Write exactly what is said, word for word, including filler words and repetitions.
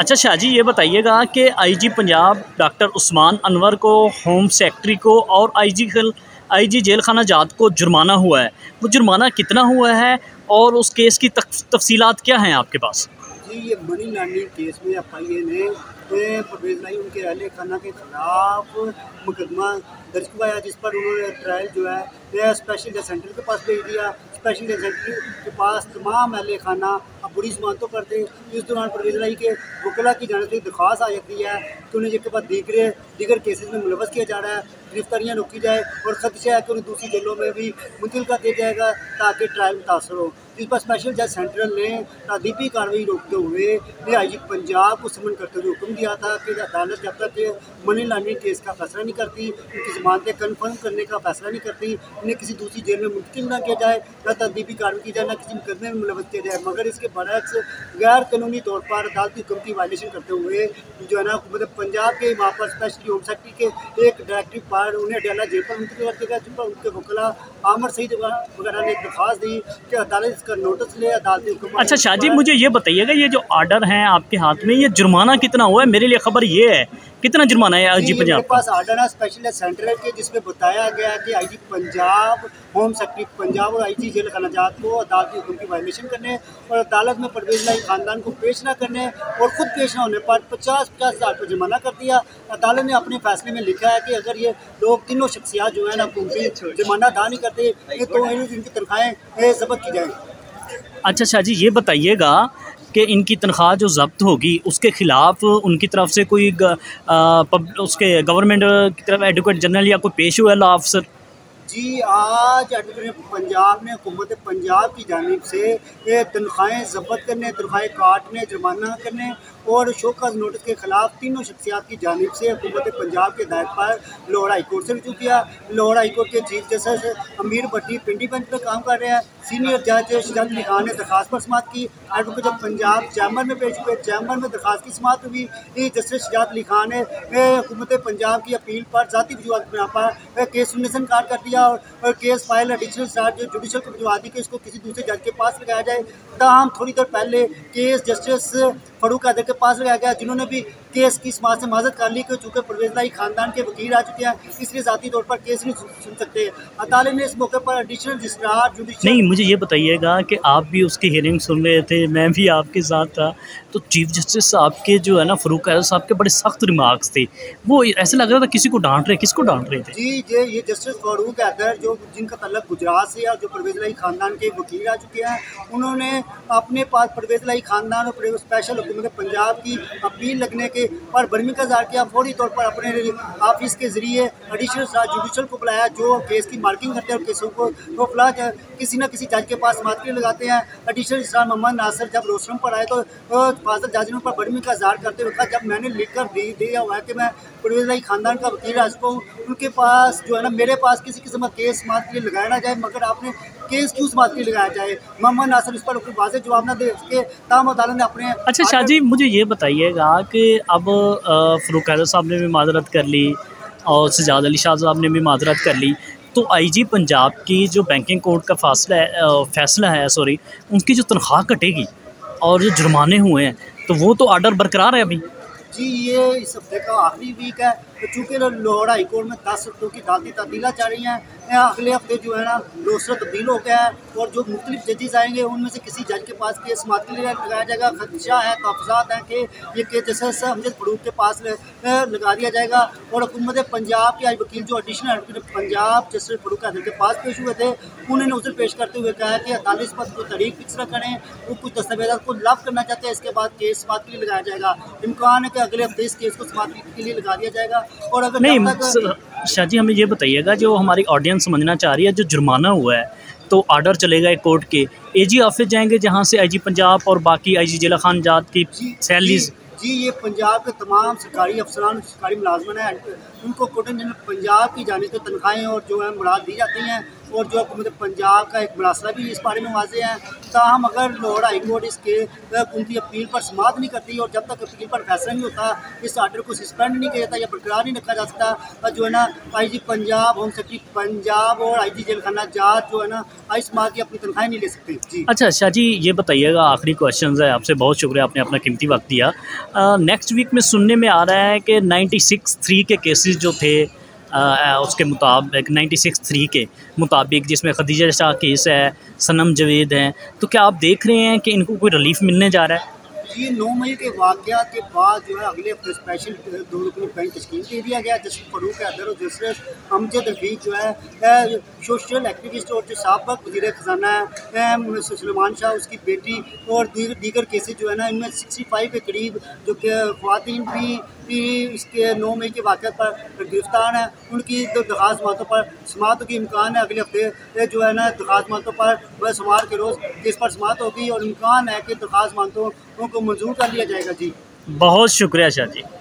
अच्छा शाह जी ये बताइएगा कि आईजी पंजाब डॉक्टर उस्मान अनवर को, होम सेक्रेटरी को और आईजी जेल आईजी जेल खाना जात को जुर्माना हुआ है, वो जुर्माना कितना हुआ है और उस केस की तफसीलात क्या हैं आपके पास? जी ये मनी लॉन्ड्रिंग केस में एफ आई ए ने परवेज़ इलाही उनके अहले खाना के खिलाफ मुकदमा दर्ज हुआ है, जिस पर उन्होंने ट्रायल जो है स्पेशल जज सेंटर के पास भेज दिया। स्पेशल एजेंसी के पास तमाम अहले खाना अब बुरी जमानतों पर थे। इस दौरान परवेज़ इलाही के वकला की जानब से दरख्वास्त आ जाती है कि उन्हें जिसके बाद दीगरे दीगर केसेस में मुलवस किया जा रहा है, गिरफ्तारियाँ रोकी जाए और खदशा है कि उन्हें दूसरी जेलों में भी मुंतल कर दिया जाएगा ताकि ट्रायल मुतासर हो। इस पर स्पेशल जज सेंट्रल ने तादीबी कार्रवाई रोकते हुए भी आई जी पंजाब को समन करते हुए हुक्म दिया था कि अदालत जब तक मनी लॉन्ड्रिंग केस का फैसला नहीं करती, उनकी जमानतें कन्फर्म करने का फैसला नहीं करती, उन्हें किसी दूसरी जेल में मुंतकिल ना किया जाए, न तदीबी कार्रवाई की जाए, न किसी मुकदमे में मुलवस किया जाए। मगर इसके बरक्स गैर कानूनी तौर पर अदालत की हुक्म की वायलेशन करते हुए जो है ना मतलब पंजाब के वहाँ पर स्पेशली होम सेक्रेटरी के एक डायरेक्टिव पर उन्हें अडयाला जेल पर मुंतकिल कर दिया गया। उनके वकला आमिर सईद वगैरह ने एक दरख्वास्त दी कि अदालत इसका नोटिस ले, अदालत ने। अच्छा शाह जी मुझे ये बताइएगा ये जो आर्डर हैं आपके हाथ में, ये जुर्माना कितना हुआ है? मेरे लिए खबर ये है कितना जुर्माना है आईजी पंजाब? मेरे पास आर्डर है स्पेशल सेंटर के जिसमें बताया गया कि IG Punjab, home secretary Punjab और आईजी जेल खाना जात को अदालत के हुक्म की वायलेशन करने और अदालत में परवेज़ इलाही खानदान को पेश ना करने और ख़ुद पेश ना होने पर पचास पचास हज़ार रुपये जुर्माना कर दिया। अदालत ने अपने फैसले में लिखा है कि अगर ये लोग तीनों शख्सियात जो है ना हुकूमती जुर्माना अदा नहीं करते तो इनकी तनख्वाहें ज़ब्त की जाएँ। अच्छा शाह जी ये बताइएगा कि इनकी तनख्वाह जो ज़ब्त होगी उसके ख़िलाफ़ उनकी तरफ से कोई ग, आ, पब, उसके गवर्नमेंट की तरफ एडवोकेट जनरल या कोई पेश हुआ लॉ अफसर? जी आज एडवोकेट पंजाब ने हुकूमत पंजाब की जानिब से तनख्वाहें ज़ब्त करने, तनख्वाहें काटने, जुर्माना करने और शोकॉज नोटिस के खिलाफ तीनों शख्सियात की जानिब से हुकूमत पंजाब के हिदायत पर लाहौर हाई कोर्ट से रजू किया। लाहौर हाई कोर्ट के चीफ जस्टिस अमीर भट्टी पिंडी बेंच पर काम कर रहे हैं। सीनियर जज शुजात अली खान ने दरखास्त पर समात की। एडवोकेट जब पंजाब चैम्बर में पेश हुए, चैम्बर में दरखास्त की समात हुई। जस्टिस शुजात अली खान ने हुकूमत पंजाब की अपील पर ज़ाती वजूहत बना पर केस सुनने से इनकार कर दिया और case file additional charge judicial को वजूहत दी कि इसको किसी दूसरे जज के पास लगाया जाए। ताहम थोड़ी देर पहले केस जस्टिस फरूक अहमद के पास लगाया गया जिन्होंने भी केस की समाज से माजत कर ली कि चूँकि परवेज़ इलाही खानदान के वकील आ चुके हैं इसलिए ज़ाती तौर पर केस नहीं सुन सकते। अदालत ने इस मौके पर एडिशनल रजिस्ट्रार जुडिशल। नहीं मुझे ये बताइएगा कि आप भी उसकी हियरिंग सुन रहे थे, मैं भी आपके साथ था, तो चीफ जस्टिस साहब के जो है ना फरूक अहमद साहब के बड़े सख्त रिमार्क्स थे, वो ऐसा लग रहा था किसी को डांट रहे किसको डांट रहे थे। जी ये ये जस्टिस फारूक अहमद जो जिनका तल्लक गुजरात से और जो परवेज़ इलाही खानदान के वकील आ चुके हैं उन्होंने अपने पास परवेज़ इलाही खानदान और स्पेशल हुकूमत पंजाब की अपील लगने के पर बर्मी का इजहार किया। फौरी तौर पर अपने ऑफिस के जरिए एडिशनल जुडिशल को बुलाया जो केस की मार्किंग करते हैं और केसों को वो फिलहाल किसी न किसी जज के पास समाप्त के लगाते हैं। एडिशनल जज मोहम्मद नासिर जब रोस्टम पर आए तो फाजिल जज ने उन पर बर्मी का इजहार करते हुए कहा जब मैंने लिख कर दी दिया हुआ है कि मैं परवेज़ इलाही खानदान का वकील आ चुका हूँ, उनके पास जो है ना मेरे पास किसी किस्म का केस समाप्त के लिए लगाया ना जाए, मगर आपने केस क्यों समाप्त के लिए लगाया जाए? मोहम्मद नासिर इस पर कोई वाज़ेह जवाब ना दे सके। तमाम अदालत ने अपने। अच्छा शाह जी मुझे ये बताइएगा कि अब फारूक अहमद साहब ने भी माजरत कर ली और शुजात अली शाह साहब ने भी माजरत कर ली, तो आईजी पंजाब की जो बैंकिंग कोर्ट का फासला है फैसला है सॉरी उनकी जो तनख्वाह कटेगी और जो जुर्माने हुए हैं तो वो तो आर्डर बरकरार है अभी? जी ये इस हफ्ते का आखिरी वीक है तो चूँकि लाहौर हाई कोर्ट में दस हफ्तों की अदालती तब्दीलियाँ जा रही हैं, अगले हफ्ते जो है ना रोस्टर तब्दील हो गया है और जो मुख्तलिफ जजेस आएंगे उनमें से किसी जज के पास केस समाप्त के लिए लगाया जाएगा। खदशा है, तहफ़्ज़ात हैं कि ये केस जस्टिस अमजद फरूक के पास लगा दिया जाएगा और हुकूमत पंजाब के आज वकील जो additional advocate Punjab justice Farooq Ahmad के पास पेश हुए थे उन्होंने उसे पेश करते हुए कहा कि अदालत पर कोई तारीख फिक्स न करें, वो कुछ दस्तावेजा को लफ करना चाहते हैं, इसके बाद केस समाप्त के लिए लगाया जाएगा। इम्कान है कि अगले हफ्ते इस केस को समाप्त के लिए लगा दिया जाएगा। और अगर नहीं शाह जी हमें ये बताइएगा जो हमारी ऑडियंस समझना चाह रही है जो जुर्माना हुआ है तो आर्डर चलेगा एक कोर्ट के एजी ऑफिस जाएंगे जहां से आईजी पंजाब और बाकी आईजी जिला खान जात की सैलरीज। जी ये पंजाब के तमाम सरकारी अफसरान सरकारी मुलाजमन हैं उनको कोर्ट जनरल पंजाब की जानिब से तनख्वाहें और जो है मुराद दी जाती हैं। और जो मतलब पंजाब का एक मुलासला भी इस बारे में वाजे है। ताहम अगर लाहौर हाई कोर्ट इसके उनकी अपील पर समाप्त नहीं करती और जब तक अपील पर फैसला नहीं होता इस आर्डर को सस्पेंड नहीं किया जाता या बरकरार नहीं रखा जा सकता, जो है ना I G Punjab, home secretary Punjab और आई जी जेल खाना जात जो है ना इस माह की अपनी तनख्वाही नहीं ले सकते। जी अच्छा शाह जी, ये बताइएगा आखिरी क्वेश्चन है आपसे, बहुत शुक्रिया आपने अपना कीमती वक्त दिया। नेक्स्ट वीक में सुनने में आ रहा है कि नाइन्टी सिक्स थ्री के केसेस जो थे आ, उसके मुताबिक नाइन्टी सिक्स थ्री के मुताबिक जिसमें खदीजा शाह केस है, सनम जावेद हैं, तो क्या आप देख रहे हैं कि इनको कोई रिलीफ मिलने जा रहा है? ये नौ मई के वाक़या के बाद जो है अगले हफ्ते स्पेशल दो रुकनी बेंच तश्कील दे दिया गया जिसमें फरूक अहमद और जस्टिस अमजद रफी जो है सोशल एक्टिविस्ट और जो साबिक़ वज़ीर ख़जाना है सलमान शाह, उसकी बेटी और दीगर केसेज जो है ना इनमें सिक्सटी फाइव के करीब जो ख़वातीन भी, भी इसके नौ मई के वाक़े पर गिरफ्तार हैं, उनकी जो दरख्वास्त मातों पर समाअत के इम्कान है। अगले हफ्ते जो है ना दरख्वास्त मातों पर बसवार के रोज़ केस पर समाअत होगी और इम्कान है कि दरख्वास्त मातों को मंजूर कर लिया जाएगा। जी बहुत शुक्रिया शाह जी।